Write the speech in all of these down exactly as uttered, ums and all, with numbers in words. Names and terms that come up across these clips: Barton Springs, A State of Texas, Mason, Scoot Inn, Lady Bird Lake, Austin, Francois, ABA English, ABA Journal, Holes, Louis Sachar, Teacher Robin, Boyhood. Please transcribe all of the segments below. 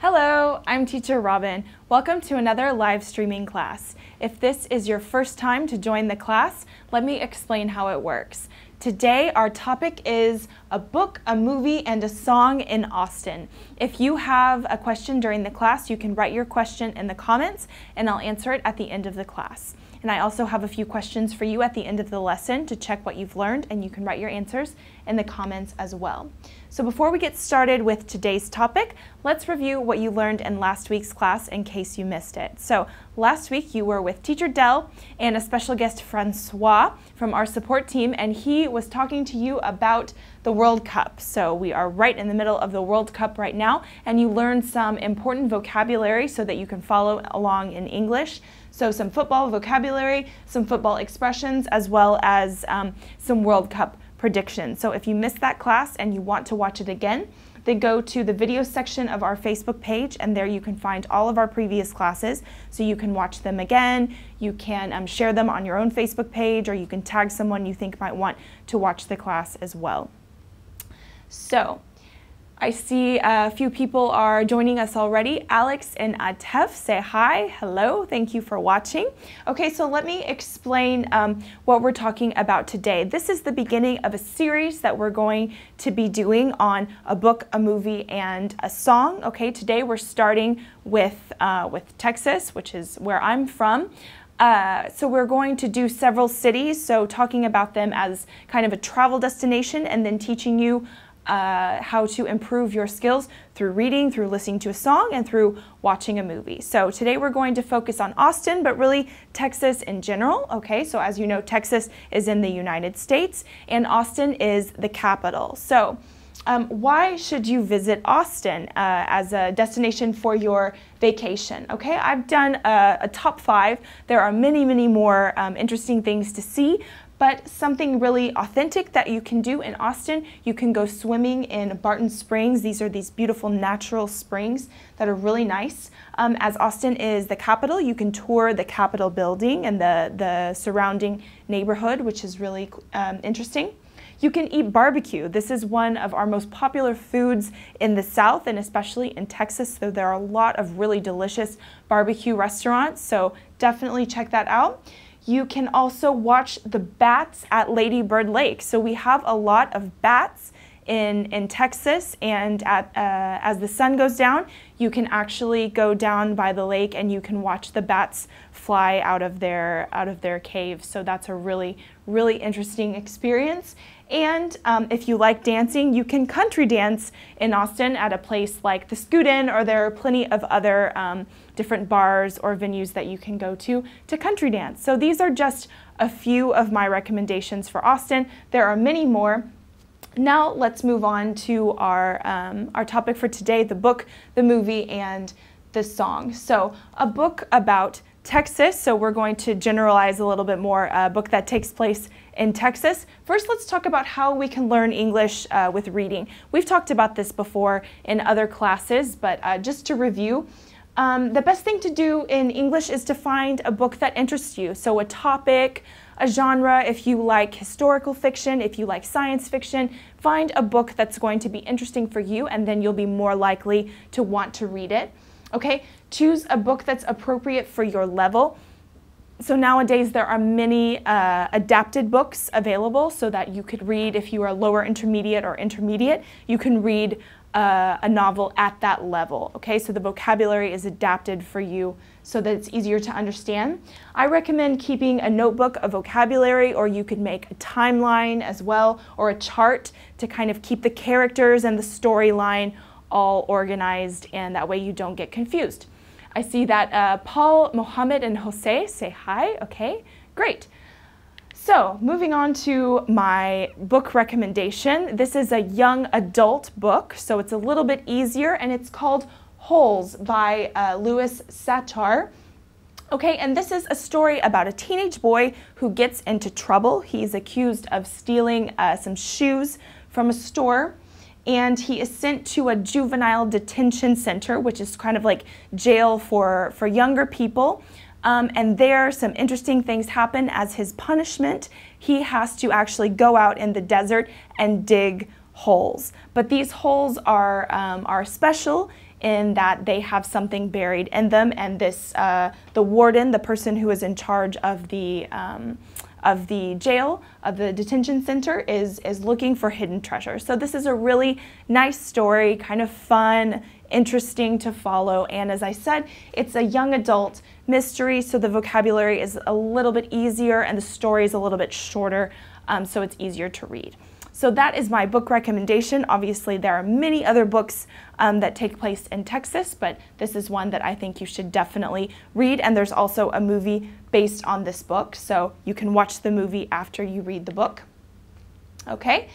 Hello, I'm Teacher Robin. Welcome to another live streaming class. If this is your first time to join the class, let me explain how it works. Today our topic is a book, a movie, and a song in Austin. If you have a question during the class, you can write your question in the comments and I'll answer it at the end of the class. And I also have a few questions for you at the end of the lesson to check what you've learned, and you can write your answers in the comments as well. So before we get started with today's topic, let's review what you learned in last week's class in case you missed it. So last week you were with Teacher Dell and a special guest Francois from our support team, and he was talking to you about the World Cup. So we are right in the middle of the World Cup right now, and you learned some important vocabulary so that you can follow along in English. So some football vocabulary, some football expressions, as well as um, some World Cup predictions. So if you missed that class and you want to watch it again, then go to the video section of our Facebook page, and there you can find all of our previous classes. So you can watch them again, you can um, share them on your own Facebook page, or you can tag someone you think might want to watch the class as well. So I see a few people are joining us already. Alex and Atef, say hi, hello, thank you for watching. Okay, so let me explain um, what we're talking about today. This is the beginning of a series that we're going to be doing on a book, a movie, and a song. Okay, today we're starting with, uh, with Texas, which is where I'm from. Uh, so we're going to do several cities, so talking about them as kind of a travel destination, and then teaching you Uh, how to improve your skills through reading, through listening to a song, and through watching a movie. So today we're going to focus on Austin, but really Texas in general. Okay, so as you know, Texas is in the United States, and Austin is the capital. So um, why should you visit Austin uh, as a destination for your vacation? Okay, I've done a, a top five. There are many, many more um, interesting things to see, but something really authentic that you can do in Austin, you can go swimming in Barton Springs. These are these beautiful natural springs that are really nice. Um, as Austin is the capital, you can tour the Capitol building and the, the surrounding neighborhood, which is really um, interesting. You can eat barbecue. This is one of our most popular foods in the South, and especially in Texas, so there are a lot of really delicious barbecue restaurants, so definitely check that out. You can also watch the bats at Lady Bird Lake. So we have a lot of bats in, in Texas, and at, uh, as the sun goes down, you can actually go down by the lake and you can watch the bats fly out of their, out of their cave. So that's a really, really interesting experience. And um, if you like dancing, you can country dance in Austin at a place like the Scoot Inn, or there are plenty of other um, different bars or venues that you can go to to country dance. So these are just a few of my recommendations for Austin. There are many more. Now let's move on to our, um, our topic for today, the book, the movie, and the song. So a book about Texas, so we're going to generalize a little bit more, a book that takes place in Texas. First, let's talk about how we can learn English uh, with reading. We've talked about this before in other classes, but uh, just to review, um, the best thing to do in English is to find a book that interests you. So a topic, a genre, if you like historical fiction, if you like science fiction, find a book that's going to be interesting for you, and then you'll be more likely to want to read it. Okay, choose a book that's appropriate for your level. So nowadays there are many uh, adapted books available so that you could read, if you are lower intermediate or intermediate, you can read uh, a novel at that level. Okay, so the vocabulary is adapted for you so that it's easier to understand. I recommend keeping a notebook of vocabulary, or you could make a timeline as well, or a chart to kind of keep the characters and the storyline all organized, and that way you don't get confused. I see that uh, Paul, Mohammed, and Jose say hi. Okay, great. So moving on to my book recommendation. This is a young adult book, so it's a little bit easier, and it's called Holes by uh, Louis Sachar. Okay, and this is a story about a teenage boy who gets into trouble. He's accused of stealing uh, some shoes from a store, and he is sent to a juvenile detention center, which is kind of like jail for, for younger people. Um, and there, some interesting things happen. As his punishment, he has to actually go out in the desert and dig holes. But these holes are, um, are special in that they have something buried in them, and this uh, the warden, the person who is in charge of the um, of the jail, of the detention center, is is looking for hidden treasure. So this is a really nice story, kind of fun, interesting to follow, and as I said, it's a young adult mystery, so the vocabulary is a little bit easier and the story is a little bit shorter, um, so it's easier to read. So that is my book recommendation. Obviously, there are many other books um, that take place in Texas, but this is one that I think you should definitely read, and there's also a movie based on this book, so you can watch the movie after you read the book. Okay.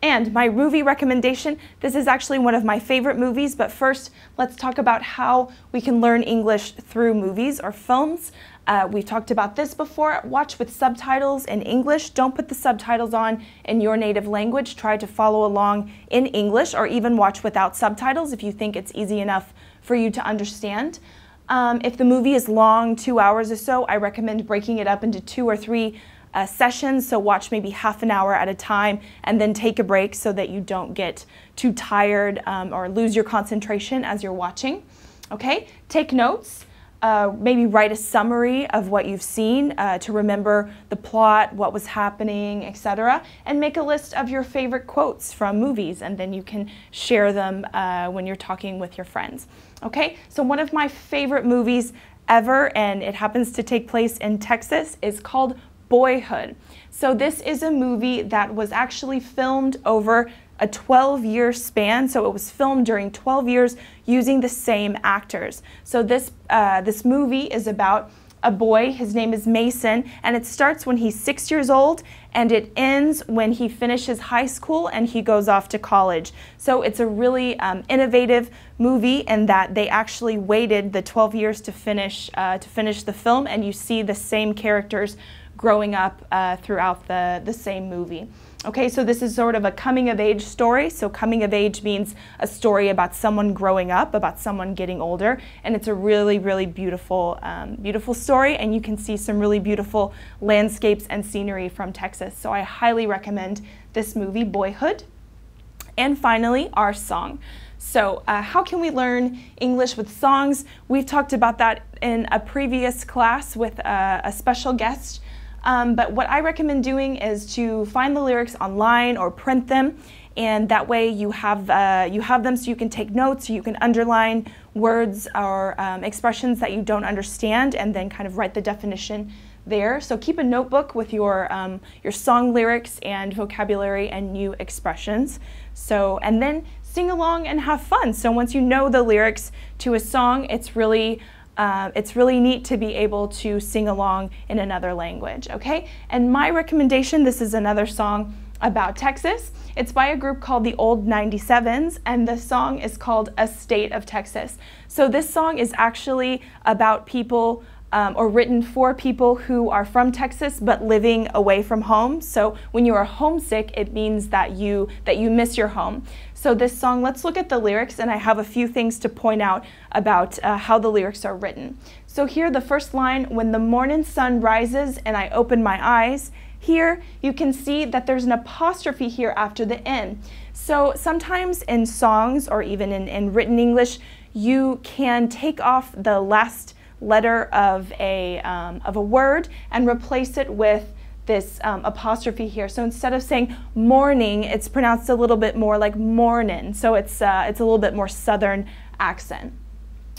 And my movie recommendation, this is actually one of my favorite movies, but first let's talk about how we can learn English through movies or films. Uh, we've talked about this before. Watch with subtitles in English. Don't put the subtitles on in your native language. Try to follow along in English, or even watch without subtitles if you think it's easy enough for you to understand. Um, if the movie is long, two hours or so, I recommend breaking it up into two or three Uh, sessions, so watch maybe half an hour at a time and then take a break so that you don't get too tired um, or lose your concentration as you're watching. Okay, take notes, uh, maybe write a summary of what you've seen uh, to remember the plot, what was happening, et cetera, and make a list of your favorite quotes from movies, and then you can share them uh, when you're talking with your friends. Okay, so one of my favorite movies ever, and it happens to take place in Texas, is called Boyhood. So this is a movie that was actually filmed over a twelve year span, so it was filmed during twelve years using the same actors. So this, uh, this movie is about a boy, his name is Mason, and it starts when he's six years old and it ends when he finishes high school and he goes off to college. So it's a really um, innovative movie in that they actually waited the twelve years to finish, uh, to finish the film, and you see the same characters growing up uh, throughout the, the same movie. Okay, so this is sort of a coming of age story. So coming of age means a story about someone growing up, about someone getting older, and it's a really, really beautiful, um, beautiful story, and you can see some really beautiful landscapes and scenery from Texas. So I highly recommend this movie, Boyhood. And finally, our song. So uh, how can we learn English with songs? We've talked about that in a previous class with uh, a special guest. Um, but what I recommend doing is to find the lyrics online or print them, and that way you have, uh, you have them so you can take notes, so you can underline words or um, expressions that you don't understand, and then kind of write the definition there. So keep a notebook with your, um, your song lyrics and vocabulary and new expressions. So, and then sing along and have fun. So once you know the lyrics to a song, it's really Uh, it's really neat to be able to sing along in another language, okay? And my recommendation, this is another song about Texas. It's by a group called the Old ninety-sevens, and the song is called A State of Texas. So this song is actually about people Um, or written for people who are from Texas but living away from home. So when you are homesick, it means that you that you miss your home. So this song, let's look at the lyrics, and I have a few things to point out about uh, how the lyrics are written. So here, the first line, when the morning sun rises and I open my eyes, here you can see that there's an apostrophe here after the N. So sometimes in songs or even in, in written English, you can take off the last letter of a, um, of a word and replace it with this um, apostrophe here. So instead of saying morning, it's pronounced a little bit more like mornin'. So it's, uh, it's a little bit more southern accent.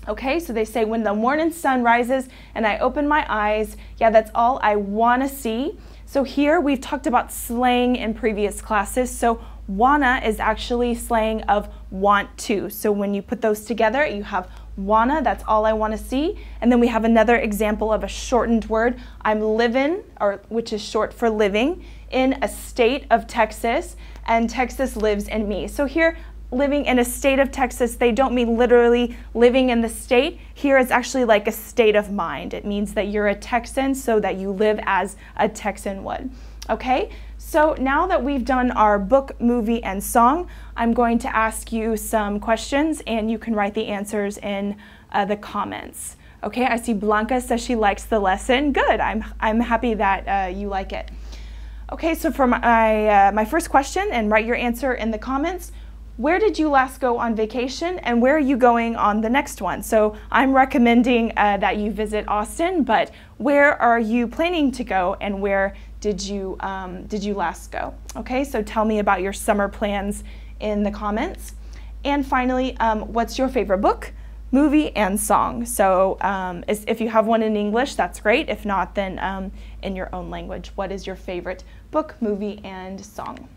Okay, so they say, when the morning sun rises and I open my eyes, yeah, that's all I wanna see. So here we've talked about slang in previous classes. So wanna is actually slang of want to. So when you put those together, you have wanna, that's all I wanna see. And then we have another example of a shortened word. I'm living, or which is short for living, in a state of Texas, and Texas lives in me. So here, living in a state of Texas, they don't mean literally living in the state. Here is actually like a state of mind. It means that you're a Texan, so that you live as a Texan would. Okay, so now that we've done our book, movie, and song, I'm going to ask you some questions, and you can write the answers in uh, the comments. Okay, I see Blanca says she likes the lesson. Good, I'm, I'm happy that uh, you like it. Okay, so for my, uh, my first question, and write your answer in the comments, where did you last go on vacation and where are you going on the next one? So I'm recommending uh, that you visit Austin, but where are you planning to go and where did you, um, did you last go? Okay, so tell me about your summer plans in the comments. And finally, um, what's your favorite book, movie, and song? So um, if you have one in English, that's great. If not, then um, in your own language, what is your favorite book, movie, and song?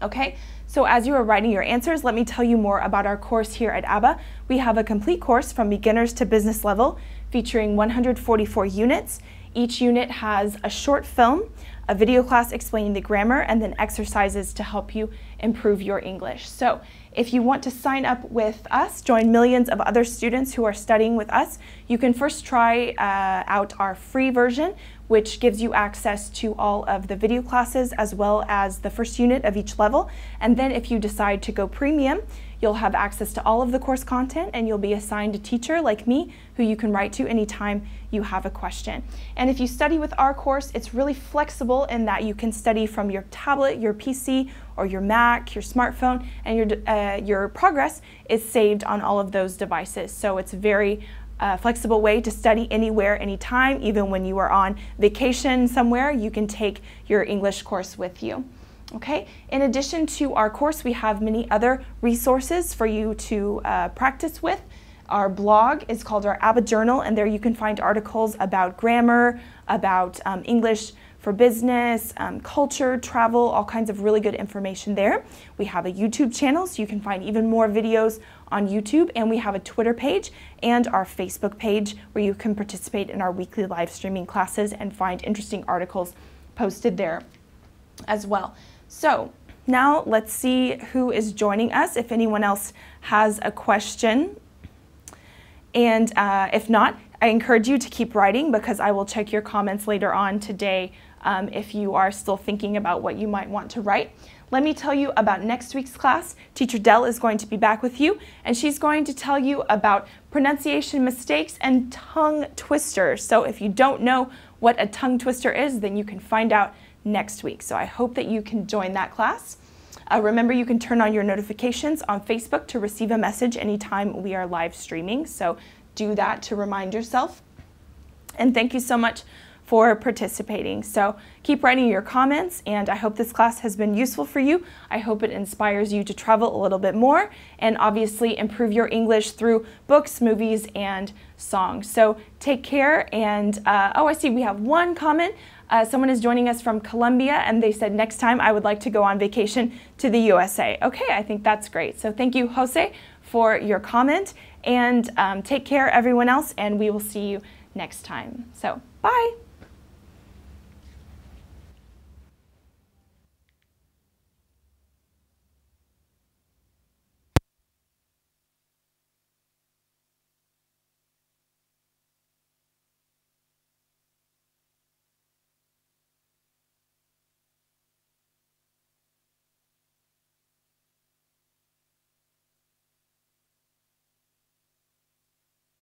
Okay, so as you are writing your answers, let me tell you more about our course here at A B A. We have a complete course from beginners to business level featuring one hundred forty-four units. Each unit has a short film, a video class explaining the grammar, and then exercises to help you improve your English. So if you want to sign up with us, join millions of other students who are studying with us, you can first try uh, out our free version, which gives you access to all of the video classes as well as the first unit of each level. And then if you decide to go premium, you'll have access to all of the course content and you'll be assigned a teacher like me who you can write to anytime you have a question. And if you study with our course, it's really flexible in that you can study from your tablet, your P C, or your Mac, your smartphone, and your, uh, your progress is saved on all of those devices. So it's very Uh, flexible way to study anywhere, anytime. Even when you are on vacation somewhere, you can take your English course with you. Okay, in addition to our course, we have many other resources for you to uh, practice with. Our blog is called our A B A Journal, and there you can find articles about grammar, about um, English for business, um, culture, travel, all kinds of really good information there. We have a YouTube channel, so you can find even more videos on YouTube, and we have a Twitter page and our Facebook page where you can participate in our weekly live streaming classes and find interesting articles posted there as well. So now let's see who is joining us, if anyone else has a question. And uh, if not, I encourage you to keep writing because I will check your comments later on today um, if you are still thinking about what you might want to write. Let me tell you about next week's class. Teacher Dell is going to be back with you, and she's going to tell you about pronunciation mistakes and tongue twisters. So if you don't know what a tongue twister is, then you can find out next week. So I hope that you can join that class. Uh, remember, you can turn on your notifications on Facebook to receive a message anytime we are live streaming. So do that to remind yourself. And thank you so much for participating. So keep writing your comments, and I hope this class has been useful for you. I hope it inspires you to travel a little bit more and obviously improve your English through books, movies, and songs. So take care, and uh, oh, I see we have one comment. Uh, someone is joining us from Colombia, and they said, next time I would like to go on vacation to the U S A. Okay, I think that's great. So thank you, Jose, for your comment, and um, take care, everyone else, and we will see you next time. So bye.